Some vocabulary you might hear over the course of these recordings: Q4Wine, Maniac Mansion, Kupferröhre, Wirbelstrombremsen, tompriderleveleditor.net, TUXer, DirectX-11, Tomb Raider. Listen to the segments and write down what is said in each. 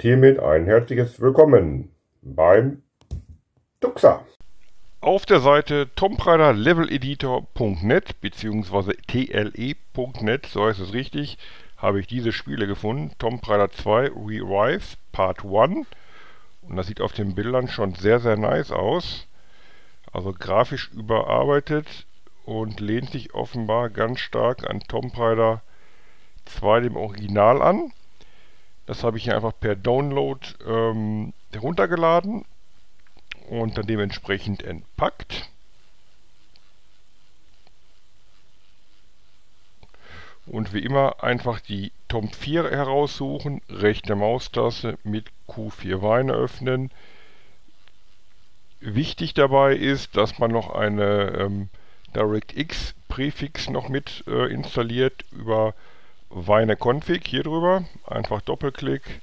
Und hiermit ein herzliches Willkommen beim TUXer. Auf der Seite tompriderleveleditor.net bzw. tle.net, so heißt es richtig, habe ich diese Spiele gefunden. Tomb Raider 2 Revive Part 1. Und das sieht auf den Bildern schon sehr, sehr nice aus. Also grafisch überarbeitet und lehnt sich offenbar ganz stark an Tomb Raider 2, dem Original, an. Das habe ich hier einfach per Download heruntergeladen und dann dementsprechend entpackt. Und wie immer einfach die Tomb 4 heraussuchen, rechte Maustaste mit Q4Wine öffnen. Wichtig dabei ist, dass man noch eine DirectX-Präfix noch mit installiert über Weine Config hier drüber, einfach Doppelklick, kann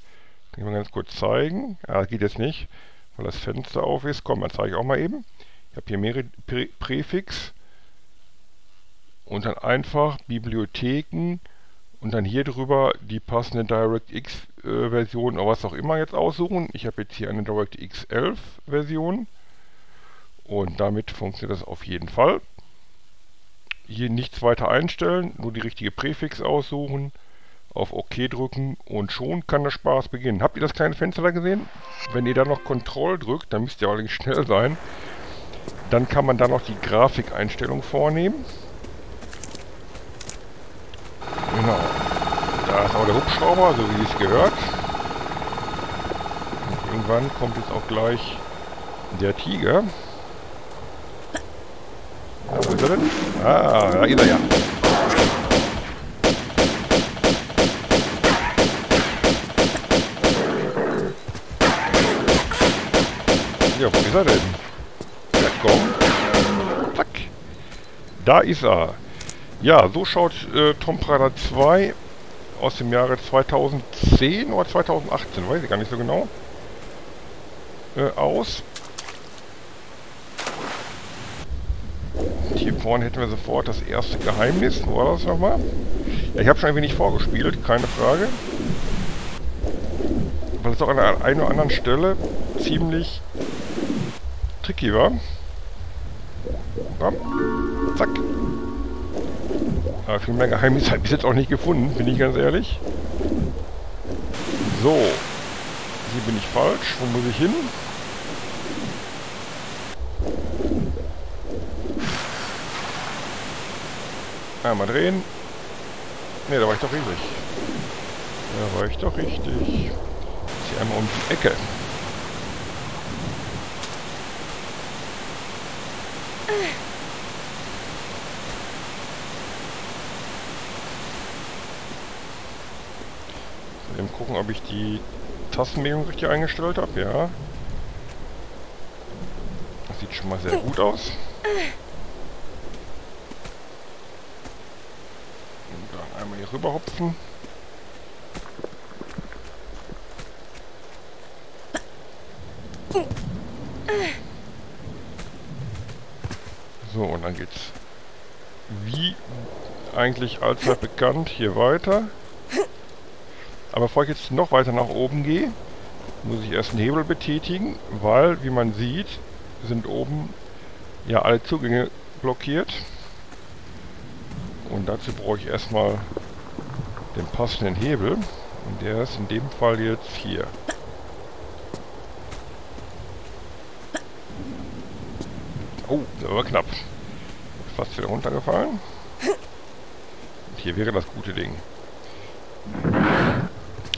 ich mal ganz kurz zeigen. Ja, das geht jetzt nicht, weil das Fenster auf ist. Komm, dann zeige ich auch mal eben. Ich habe hier mehrere Präfix und dann einfach Bibliotheken und dann hier drüber die passende DirectX-Version oder was auch immer jetzt aussuchen. Ich habe jetzt hier eine DirectX-11-Version und damit funktioniert das auf jeden Fall. Hier nichts weiter einstellen, nur die richtige Präfix aussuchen, auf OK drücken und schon kann der Spaß beginnen. Habt ihr das kleine Fenster da gesehen? Wenn ihr da noch Ctrl drückt, dann müsst ihr allerdings schnell sein, dann kann man da noch die Grafikeinstellung vornehmen. Genau, da ist auch der Hubschrauber, so wie es gehört. Und irgendwann kommt jetzt auch gleich der Tiger. Wo ist er denn? Ah, da ist er ja. Ja, wo ist er denn? Ja, komm. Zack. Da ist er. Ja, so schaut Tomb Raider 2 aus dem Jahre 2010 oder 2018, weiß ich gar nicht so genau, aus. Hier vorne hätten wir sofort das erste Geheimnis. Wo war das nochmal? Ja, ich habe schon ein wenig vorgespielt, keine Frage. Weil es auch an der einen oder anderen Stelle ziemlich tricky war. Bam. Zack. Aber viel mehr Geheimnis habe ich bis jetzt auch nicht gefunden, bin ich ganz ehrlich. So. Hier bin ich falsch. Wo muss ich hin? Mal drehen. Ne, da war ich doch richtig. Da war ich doch richtig. Jetzt hier einmal um die Ecke. So, eben gucken, ob ich die Tastenbelegung richtig eingestellt habe. Ja. Das sieht schon mal sehr gut aus. Einmal hier rüberhopfen. So, und dann geht's wie eigentlich allzeit bekannt hier weiter. Aber bevor ich jetzt noch weiter nach oben gehe, muss ich erst einen Hebel betätigen, weil, wie man sieht, sind oben ja alle Zugänge blockiert. Und dazu brauche ich erstmal den passenden Hebel. Und der ist in dem Fall jetzt hier. Oh, das war knapp. Fast wieder runtergefallen. Und hier wäre das gute Ding.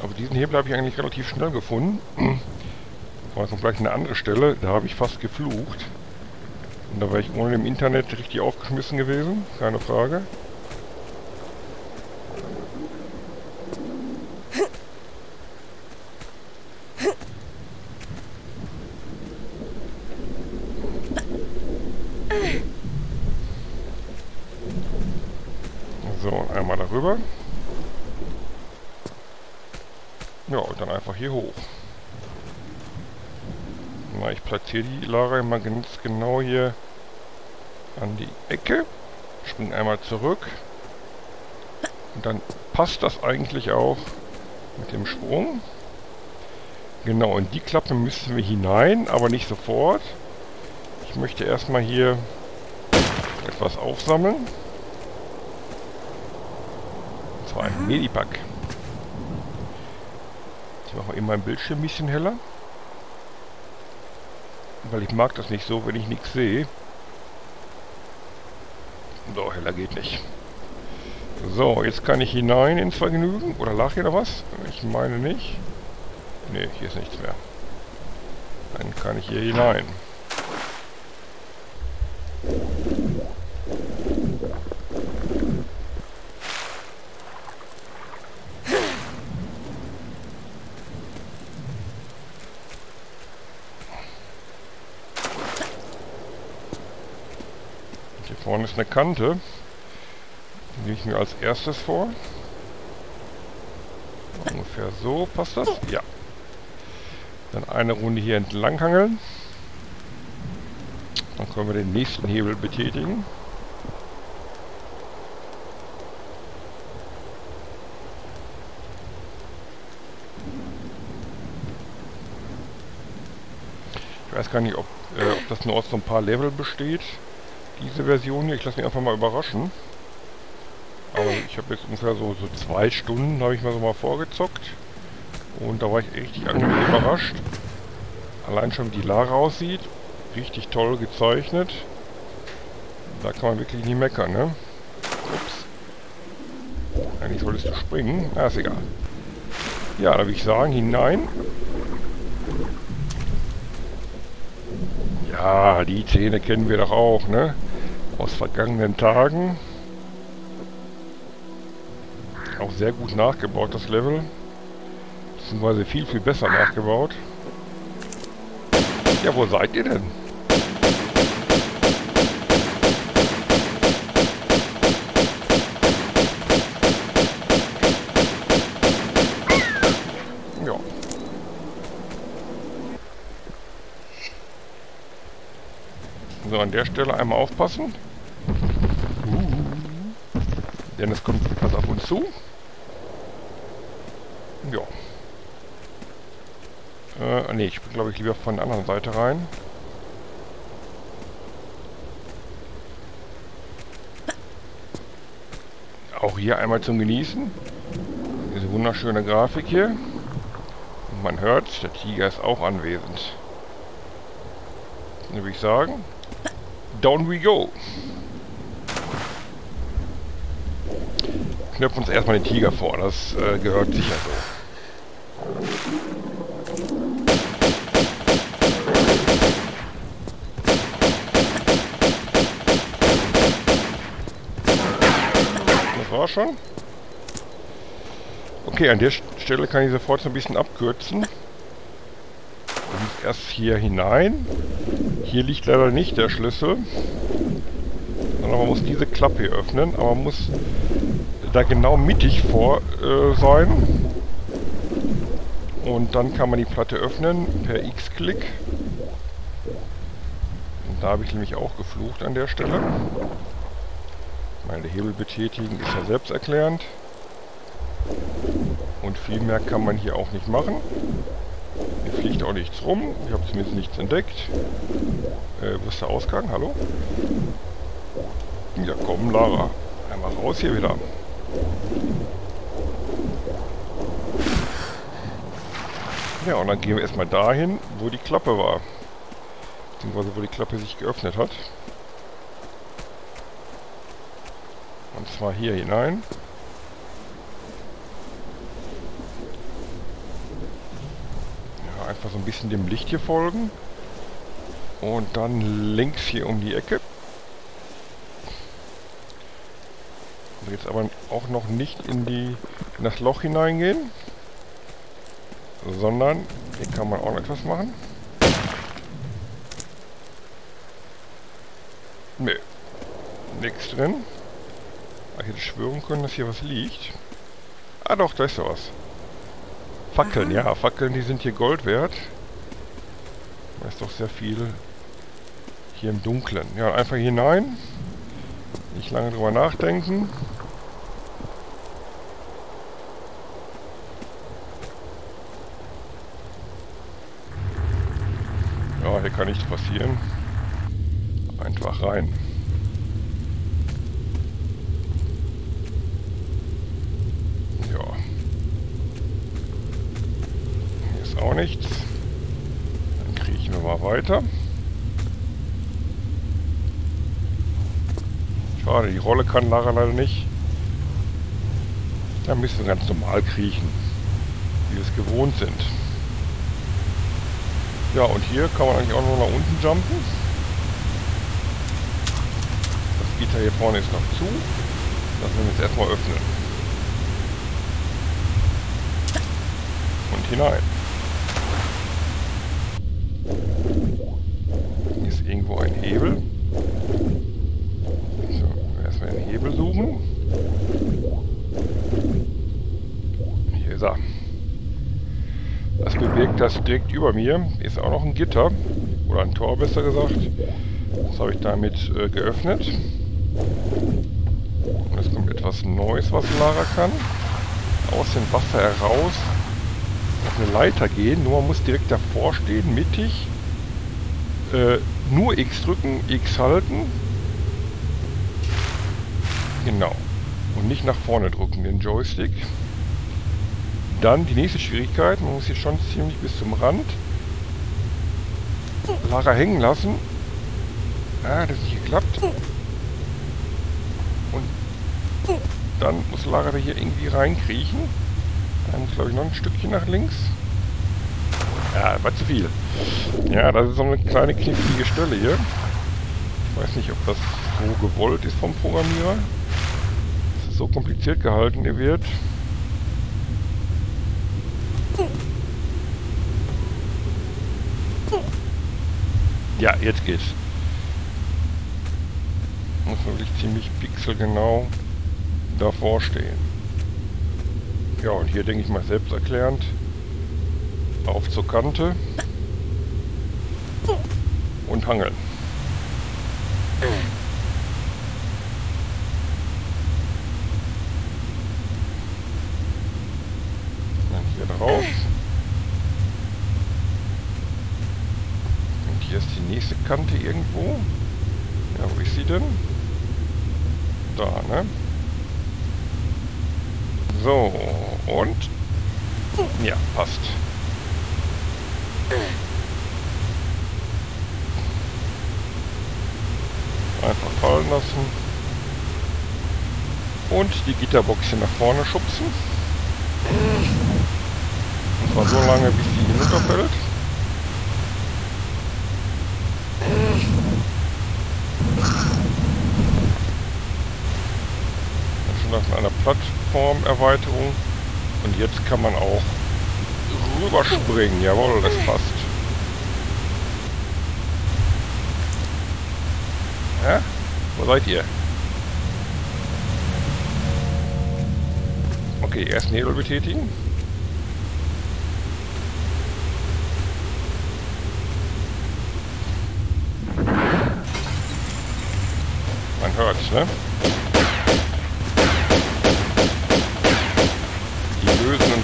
Aber diesen Hebel habe ich eigentlich relativ schnell gefunden. War jetzt noch gleich eine andere Stelle. Da habe ich fast geflucht. Und da wäre ich ohne dem Internet richtig aufgeschmissen gewesen. Keine Frage. So, einmal darüber. Ja, und dann einfach hier hoch. Na, ich platziere die Lager immer ganz genau hier an die Ecke. Springe einmal zurück. Und dann passt das eigentlich auch mit dem Sprung. Genau, in die Klappe müssen wir hinein, aber nicht sofort. Ich möchte erstmal hier etwas aufsammeln. Und zwar ein Medipack. Ich mache mal eben mein Bildschirm ein bisschen heller. Weil ich mag das nicht so, wenn ich nichts sehe. So, heller geht nicht. So, jetzt kann ich hinein in Vergnügen. Oder lag hier noch was? Ich meine nicht. Ne, hier ist nichts mehr. Dann kann ich hier hinein. Hier vorne ist eine Kante. Die nehme ich mir als erstes vor. Ungefähr so, passt das? Ja. Dann eine Runde hier entlang hangeln. Dann können wir den nächsten Hebel betätigen. Ich weiß gar nicht, ob das nur aus so ein paar Level besteht. Diese Version hier, ich lasse mich einfach mal überraschen. Aber ich habe jetzt ungefähr so 2 Stunden, habe ich mal so mal vorgezockt. Und da war ich richtig angenehm überrascht. Allein schon wie die Lara aussieht. Richtig toll gezeichnet. Da kann man wirklich nicht meckern, ne? Ups. Eigentlich solltest du springen. Na, ist egal. Ja, da würde ich sagen, hinein. Ja, die Szene kennen wir doch auch, ne? Aus vergangenen Tagen. Auch sehr gut nachgebaut, das Level. Beziehungsweise viel, viel besser nachgebaut. Ja, wo seid ihr denn? Ja. So, an der Stelle einmal aufpassen. Denn es kommt etwas auf uns zu. Ja. Ne, ich bin, glaube ich, lieber von der anderen Seite rein. Auch hier einmal zum Genießen. Diese wunderschöne Grafik hier. Und man hört, der Tiger ist auch anwesend. Dann würde ich sagen, down we go. Knöpfen uns erstmal den Tiger vor, das gehört sicher so. Schon. Okay, an der Stelle kann ich sofort so ein bisschen abkürzen. Ich muss erst hier hinein. Hier liegt leider nicht der Schlüssel. Sondern man muss diese Klappe hier öffnen. Aber man muss da genau mittig vor sein. Und dann kann man die Platte öffnen per X-Klick. Und da habe ich nämlich auch geflucht an der Stelle. Meine Hebel betätigen ist ja selbsterklärend. Und viel mehr kann man hier auch nicht machen. Hier fliegt auch nichts rum. Ich habe zumindest nichts entdeckt. Wo ist der Ausgang? Hallo? Ja, komm, Lara. Einmal raus hier wieder. Ja, und dann gehen wir erstmal dahin, wo die Klappe war. Beziehungsweise wo die Klappe sich geöffnet hat. Und zwar hier hinein. Ja, einfach so ein bisschen dem Licht hier folgen. Und dann links hier um die Ecke. Und jetzt aber auch noch nicht in das Loch hineingehen. Sondern hier kann man auch noch etwas machen. Nö. Nichts drin. Ich hätte schwören können, dass hier was liegt. Ah doch, da ist ja was. Fackeln, ja. Fackeln, die sind hier Gold wert. Da ist doch sehr viel hier im Dunkeln. Ja, einfach hinein. Nicht lange drüber nachdenken. Ja, hier kann nichts passieren. Einfach rein. Ja. Hier ist auch nichts. Dann kriechen wir mal weiter. Schade, die Rolle kann Lara leider nicht. Da müssen wir ganz normal kriechen, wie wir es gewohnt sind. Ja, und hier kann man eigentlich auch noch nach unten jumpen. Das Gitter hier vorne ist noch zu. Das müssen wir jetzt erstmal öffnen. Und hinein. Hier ist irgendwo ein Hebel. So, erstmal den Hebel suchen. Hier ist er. Das bewirkt, dass direkt über mir ist auch noch ein Gitter, oder ein Tor besser gesagt. Das habe ich damit geöffnet. Und es kommt etwas Neues, was Lara kann. Aus dem Wasser heraus auf eine Leiter gehen, nur man muss direkt davor stehen, mittig. Nur X drücken, X halten. Genau. Und nicht nach vorne drücken, den Joystick. Dann die nächste Schwierigkeit, man muss hier schon ziemlich bis zum Rand Lara hängen lassen. Ah, das hat nicht geklappt. Und dann muss Lara da hier irgendwie reinkriechen. Dann muss, glaube ich, noch ein Stückchen nach links. Ja, war zu viel. Ja, das ist so eine kleine knifflige Stelle hier. Ich weiß nicht, ob das so gewollt ist vom Programmierer. Dass es so kompliziert gehalten wird. Ja, jetzt geht's. Muss man wirklich ziemlich pixelgenau davor stehen. Ja, und hier denke ich mal selbsterklärend. Auf zur Kante. Und hangeln. Dann hier drauf. Und hier ist die nächste Kante irgendwo. Ja, wo ist sie denn? Da, ne? So, und? Ja, passt. Einfach fallen lassen. Und die Gitterbox hier nach vorne schubsen. Und zwar so lange, bis sie hinunterfällt. Nach einer Plattformerweiterung und jetzt kann man auch rüberspringen. Jawohl, das passt. Ja? Wo seid ihr? Okay, erst Nebel betätigen. Man hört's, ne?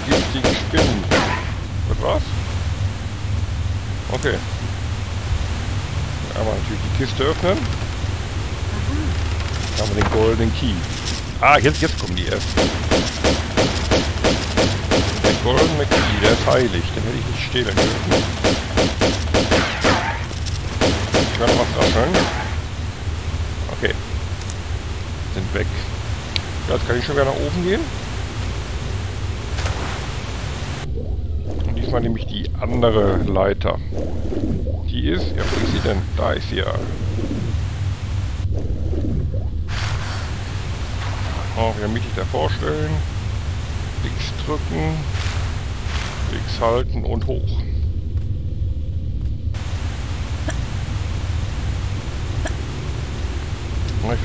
Giftigen Spinnen. Das war's? Okay. Aber natürlich die Kiste öffnen. Dann haben wir den goldenen Key. Ah, jetzt kommen die erst. Der goldene Key, der ist heilig. Den hätte ich nicht stehlen dürfen. Ich kann was rascheln. Okay. Sind weg. Jetzt kann ich schon wieder nach oben gehen. Nämlich die andere Leiter. Die ist, ja, wo ist sie denn? Da ist sie ja. Oh, wieder mittig davor stellen. X drücken. X halten und hoch.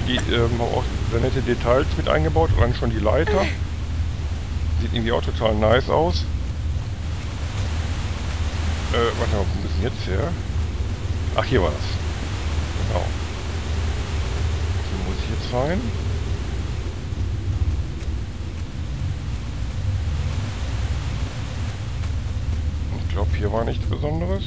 Die haben auch sehr nette Details mit eingebaut. Allein schon die Leiter. Sieht irgendwie auch total nice aus. Warte mal, wo müssen jetzt her? Ach, hier war das. Genau. Hier muss ich jetzt rein. Ich glaube, hier war nichts Besonderes.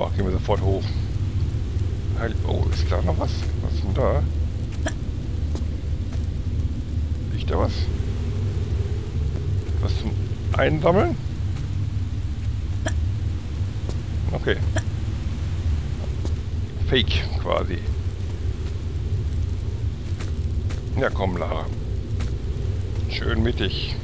Ja, gehen wir sofort hoch. Oh, ist da noch was? Was ist denn da? Liegt da was? Was zum Einsammeln? Okay. Fake quasi. Ja, komm, Lara. Schön mittig.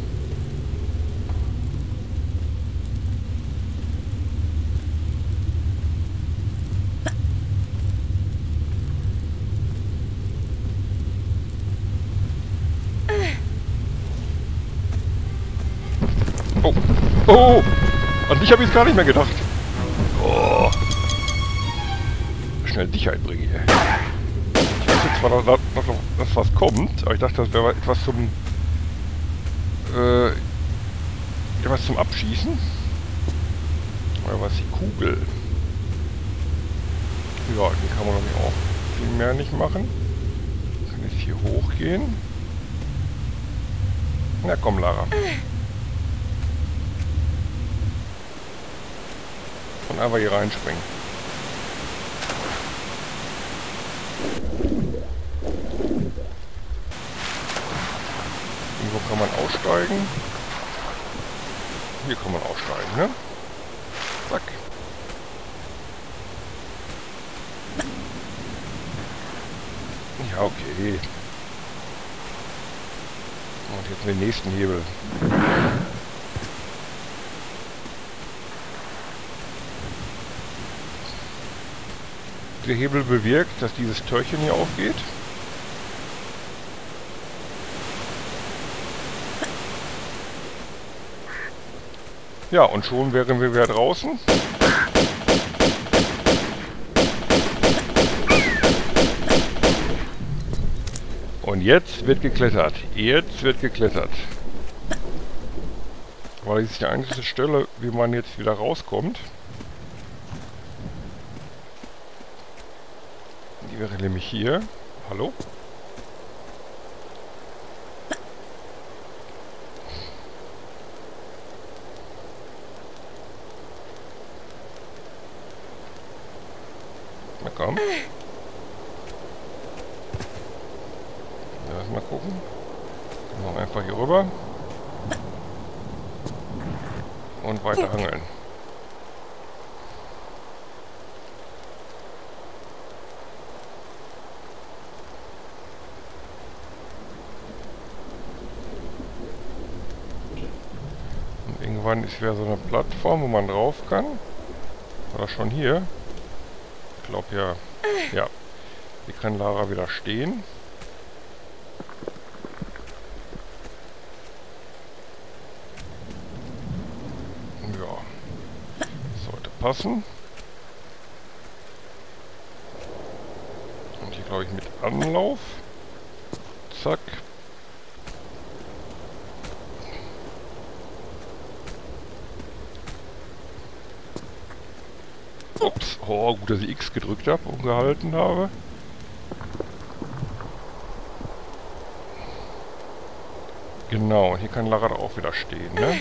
Oh. Oh. An dich habe ich es gar nicht mehr gedacht. Oh. Schnell Sicherheit bringen hier. Ich weiß jetzt zwar noch, dass was kommt, aber ich dachte, das wäre etwas zum... was zum Abschießen? Oder was? Die Kugel. Ja, die kann man nämlich auch viel mehr nicht machen. Ich kann jetzt hier hochgehen. Na komm, Lara. Und einfach hier reinspringen. Irgendwo kann man aussteigen. Hier kann man aussteigen, ne? Zack. Ja, okay. Und jetzt den nächsten Hebel. Der Hebel bewirkt, dass dieses Türchen hier aufgeht. Ja, und schon wären wir wieder draußen. Und jetzt wird geklettert. Jetzt wird geklettert. Weil das ist die einzige Stelle, wie man jetzt wieder rauskommt. Die wäre nämlich hier. Hallo? Na komm. Lass mal gucken. Dann machen wir einfach hier rüber. Und weiter angeln. Irgendwann ist wieder so eine Plattform, wo man drauf kann. Oder schon hier. Ich glaube ja. Ja. Hier kann Lara wieder stehen. Ja. Sollte passen. Und hier glaube ich mit Anlauf. Zack. Ups, oh, gut, dass ich X gedrückt habe und gehalten habe. Genau, hier kann Lara auch wieder stehen, ne?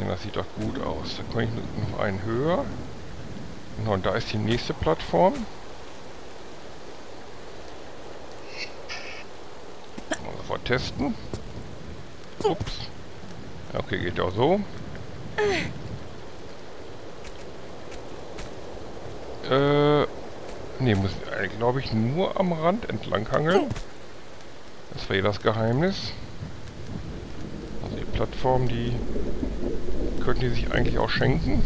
Ja, das sieht doch gut aus. Da komme ich noch einen höher. Genau, und da ist die nächste Plattform. Mal sofort testen. Ups. Okay, geht auch so. Ne, muss glaube ich nur am Rand entlang hangeln. Das wäre das Geheimnis. Also die Plattform, die könnten die sich eigentlich auch schenken.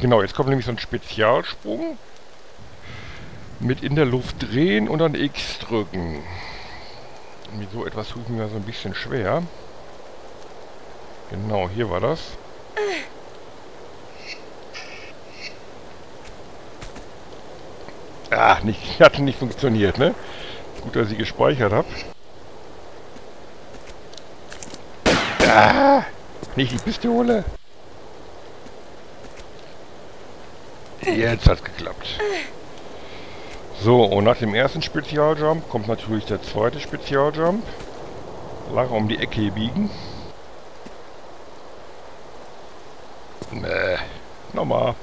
Genau, jetzt kommt nämlich so ein Spezialsprung. Mit in der Luft drehen und dann X drücken. Mit so etwas tut mir so ein bisschen schwer. Genau, hier war das. Ah, hatte nicht funktioniert, ne? Gut, dass ich gespeichert habe. Ah, nicht die Pistole. Jetzt hat's geklappt. So, und nach dem ersten Spezialjump kommt natürlich der zweite Spezialjump. Lara um die Ecke biegen. Nee, nochmal.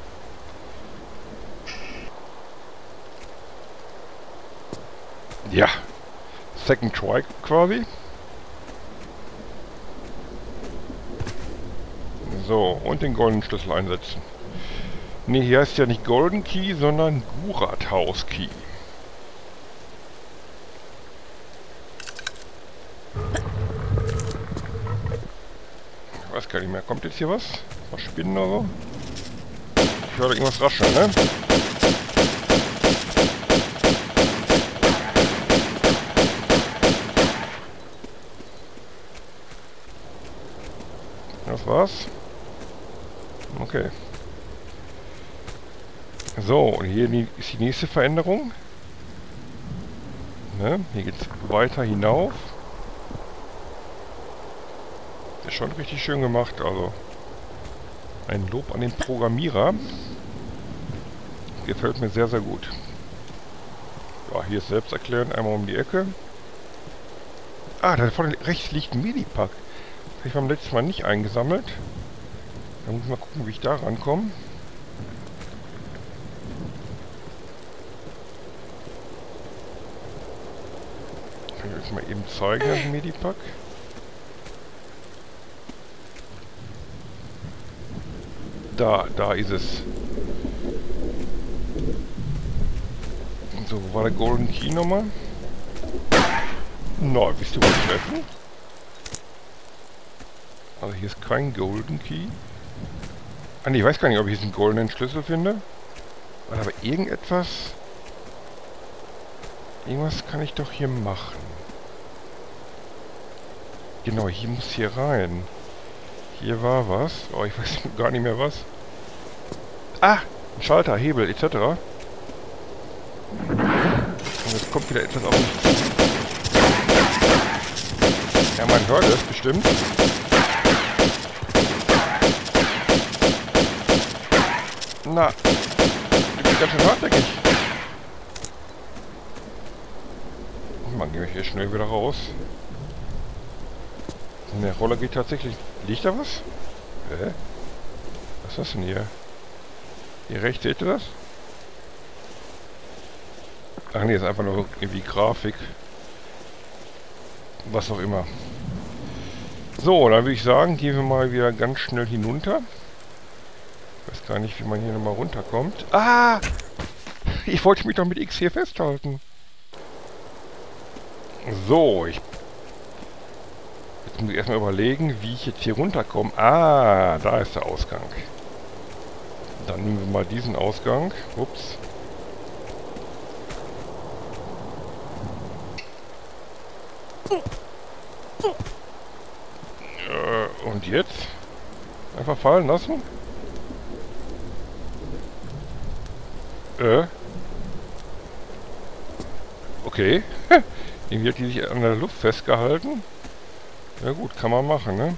Ja, second try quasi. So, und den goldenen Schlüssel einsetzen. Ne, hier heißt ja nicht Golden Key, sondern Gurat House Key. Ich weiß gar nicht mehr, kommt jetzt hier was? Was Spinnen oder so? Ich höre irgendwas rascheln, ne? Das war's. Okay. So, und hier ist die nächste Veränderung. Ne? Hier geht's weiter hinauf. Ist schon richtig schön gemacht, also. Ein Lob an den Programmierer. Gefällt mir sehr, sehr gut. Ja, hier ist selbsterklärend, einmal um die Ecke. Ah, da vorne rechts liegt ein Minipack. Das habe ich beim letzten Mal nicht eingesammelt. Da muss ich mal gucken, wie ich da rankomme. Kann ich euch mal eben zeigen, das Medipack. Da ist es. Und so, wo war der Golden Key nochmal? Na, bist du wohl treffen? Also hier ist kein Golden Key. Ah ne, ich weiß gar nicht, ob ich jetzt einen goldenen Schlüssel finde. Aber irgendetwas... Irgendwas kann ich doch hier machen. Genau, hier muss hier rein. Hier war was. Oh, ich weiß gar nicht mehr was. Ah! Ein Schalter, Hebel, etc. Und jetzt kommt wieder etwas auf mich. Ja, man hört es bestimmt. Na, ich bin ganz schön hart, denke ich. Man, gehe ich hier schnell wieder raus. In der Roller geht tatsächlich... Liegt da was? Hä? Was ist das denn hier? Hier rechts, seht ihr das? Ach ne, ist einfach nur irgendwie Grafik. Was auch immer. So, dann würde ich sagen, gehen wir mal wieder ganz schnell hinunter. Ich weiß gar nicht, wie man hier nochmal runterkommt. Ah! Ich wollte mich doch mit X hier festhalten. So, jetzt muss ich erstmal überlegen, wie ich jetzt hier runterkomme. Ah, da ist der Ausgang. Dann nehmen wir mal diesen Ausgang. Ups. Und jetzt? Einfach fallen lassen? Okay. Irgendwie hat die sich an der Luft festgehalten. Ja gut, kann man machen, ne?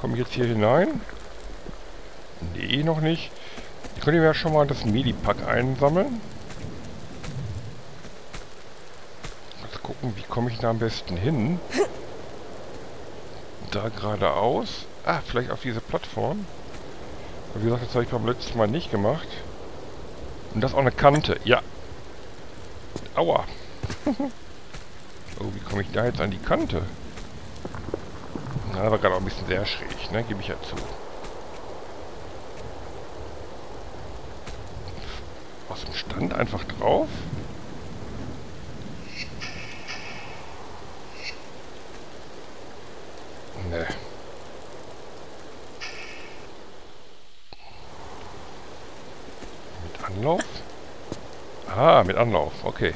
Komme ich jetzt hier hinein? Nee, noch nicht. Ich könnte mir ja schon mal das Medipack einsammeln. Mal gucken, wie komme ich da am besten hin? Da geradeaus. Ah, vielleicht auf diese Plattform. Wie gesagt, das habe ich beim letzten Mal nicht gemacht. Und das ist auch eine Kante, ja. Aua. Oh, wie komme ich da jetzt an die Kante? Na, war gerade auch ein bisschen sehr schräg, ne? Gebe ich ja zu. Aus dem Stand einfach drauf. Ne. Anlauf? Ah, mit Anlauf, okay.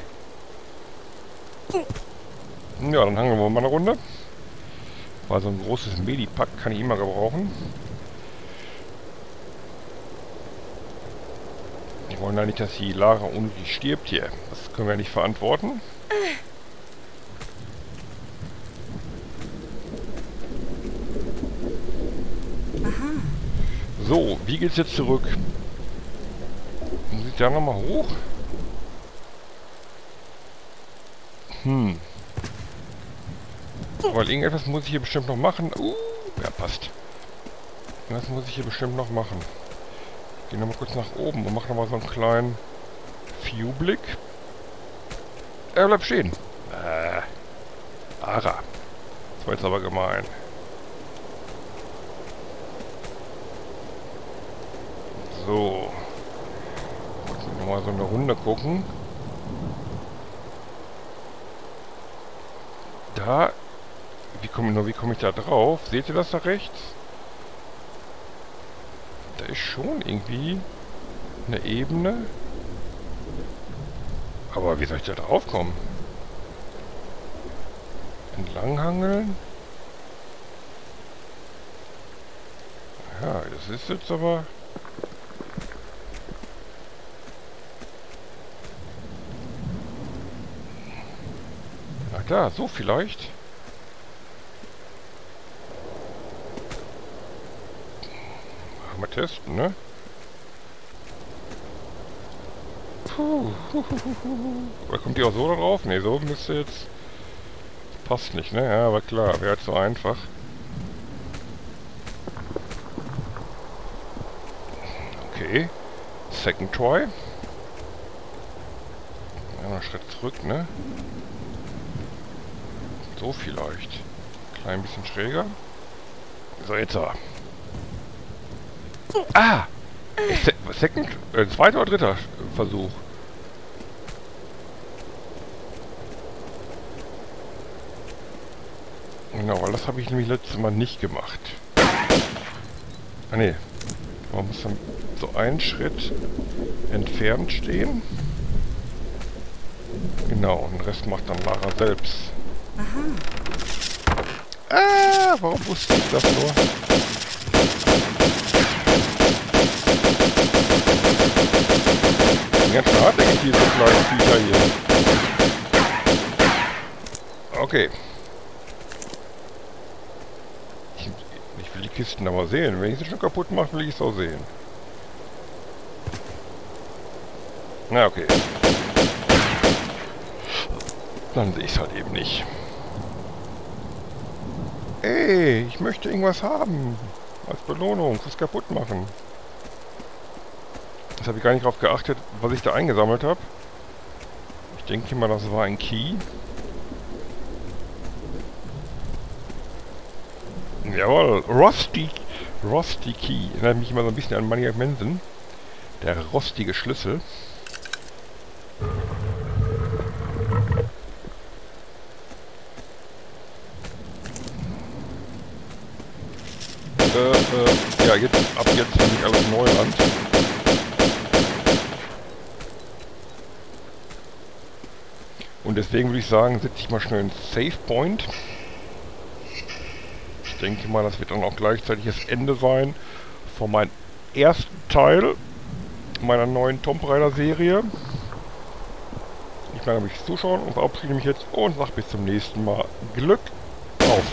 Ja, dann hangeln wir mal eine Runde. Weil so ein großes Medipack kann ich immer gebrauchen. Wir wollen ja nicht, dass die Lara unnötig stirbt hier. Das können wir nicht verantworten. So, wie geht's jetzt zurück? Muss ich da nochmal hoch? Hm. Weil irgendetwas muss ich hier bestimmt noch machen. Ja, passt. Das muss ich hier bestimmt noch machen. Ich gehe nochmal kurz nach oben und mache nochmal so einen kleinen Viewblick. Er bleibt stehen. Ara. Das war jetzt aber gemein. So. Jetzt nochmal so eine Runde gucken. Da. Wie komme ich da drauf? Seht ihr das da rechts? Da ist schon irgendwie eine Ebene. Aber wie soll ich da drauf kommen? Entlanghangeln? Ja, das ist jetzt aber... Na klar, so vielleicht. Mal testen, ne? Puh. Oder kommt die auch so da drauf? Ne, so müsste jetzt... Passt nicht, ne? Ja, aber klar, wäre halt so einfach. Okay. Second Try. Ja, einen Schritt zurück, ne? So vielleicht. Klein bisschen schräger. So, jetzt aber. Ah! Zweiter oder dritter Versuch. Genau, weil das habe ich nämlich letztes Mal nicht gemacht. Ah ne. Man muss dann so einen Schritt entfernt stehen. Genau, und den Rest macht dann Lara selbst. Aha. Ah, warum wusste ich das nur? Ganz hartnäckig diese kleinen Viecher hier. Okay. Ich will die Kisten aber sehen. Wenn ich sie schon kaputt mache, will ich es auch sehen. Na, okay. Dann sehe ich es halt eben nicht. Ey, ich möchte irgendwas haben. Als Belohnung fürs kaputt machen. Habe ich gar nicht darauf geachtet, was ich da eingesammelt habe. Ich denke mal, das war ein Key. Jawohl, Rusty Key. Erinnert mich immer so ein bisschen an Maniac Mansion. Der rostige Schlüssel. Ja, ab jetzt bin ich alles Neuland. Und deswegen würde ich sagen, setze ich mal schnell einen Save Point. Ich denke mal, das wird dann auch gleichzeitig das Ende sein von meinem ersten Teil meiner neuen Tomb Raider Serie. Ich bedanke mich fürs Zuschauen und verabschiede mich jetzt und sage bis zum nächsten Mal. Glück auf!